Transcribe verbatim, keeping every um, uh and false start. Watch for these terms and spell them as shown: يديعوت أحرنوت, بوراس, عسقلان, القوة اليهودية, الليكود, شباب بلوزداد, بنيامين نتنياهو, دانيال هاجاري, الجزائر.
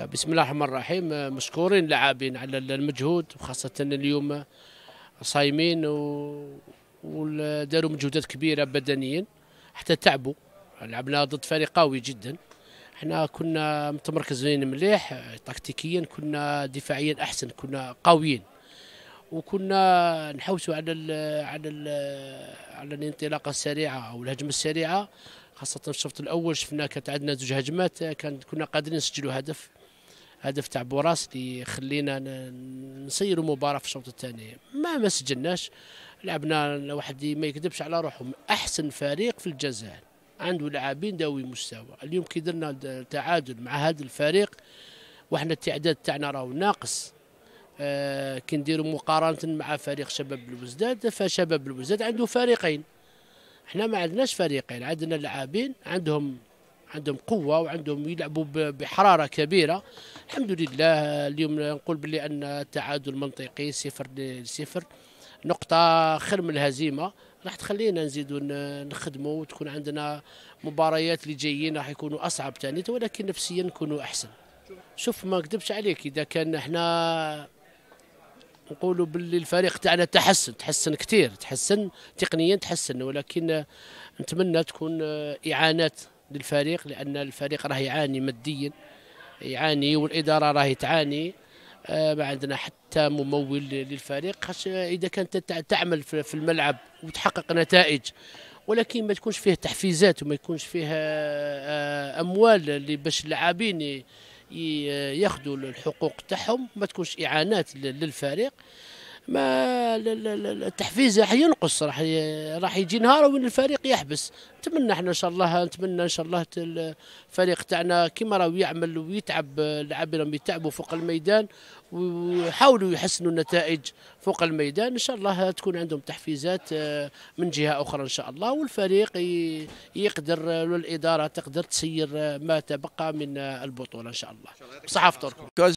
بسم الله الرحمن الرحيم. مشكورين لاعبين على المجهود، وخاصة اليوم صايمين وداروا مجهودات كبيرة بدنيا حتى تعبوا. لعبنا ضد فريق قوي جدا، احنا كنا متمركزين مليح تكتيكيا، كنا دفاعيا احسن، كنا قويين وكنا نحوسوا على ال على ال على الانطلاقه السريعه او الهجمه السريعه، خاصه في الشوط الاول شفنا كانت عندنا زوج هجمات كان كنا قادرين نسجلوا هدف هدف تاع بوراس اللي خلينا نسيروا المباراه. في الشوط الثاني ما ما سجلناش، لعبنا واحد ما يكذبش على روحه، احسن فريق في الجزائر عنده لاعبين ذوي مستوى. اليوم كي درنا التعادل مع هذا الفريق وحنا التعداد تاعنا راهو ناقص، آه كي نديروا مقارنه مع فريق شباب بلوزداد، فشباب بلوزداد عنده فريقين، احنا ما عندناش فريقين، عندنا لاعبين عندهم عندهم قوه وعندهم يلعبوا بحراره كبيره. الحمد لله اليوم نقول بلي ان التعادل منطقي، صفر لصفر، نقطه خير من الهزيمه، راح تخلينا نزيدوا نخدموا وتكون عندنا مباريات اللي جايين راح يكونوا اصعب ثاني، ولكن نفسيا نكونوا احسن. شوف ما نكذبش عليك، اذا كان احنا نقولوا باللي الفريق تاعنا تحسن تحسن كثير، تحسن تقنيا تحسن، ولكن نتمنى تكون اعانات للفريق، لان الفريق راه يعاني ماديا، يعاني والاداره راهي تعاني، ما عندنا حتى ممول للفريق. اذا كانت تعمل في الملعب وتحقق نتائج ولكن ما تكونش فيه تحفيزات وما يكونش فيه اموال اللي باش اللاعبين ياخذوا الحقوق تاعهم، ما تكونش اعانات للفريق، ما التحفيز راح ينقص، راح راح يجي نهار وين الفريق يحبس. نتمنى احنا ان شاء الله، نتمنى ان شاء الله الفريق تاعنا كيما راهو يعمل ويتعب، اللاعبين راهم يتعبوا فوق الميدان ويحاولوا يحسنوا النتائج فوق الميدان، ان شاء الله تكون عندهم تحفيزات من جهه اخرى ان شاء الله، والفريق يقدر والاداره تقدر تسير ما تبقى من البطوله ان شاء الله. بصحه فطوركم.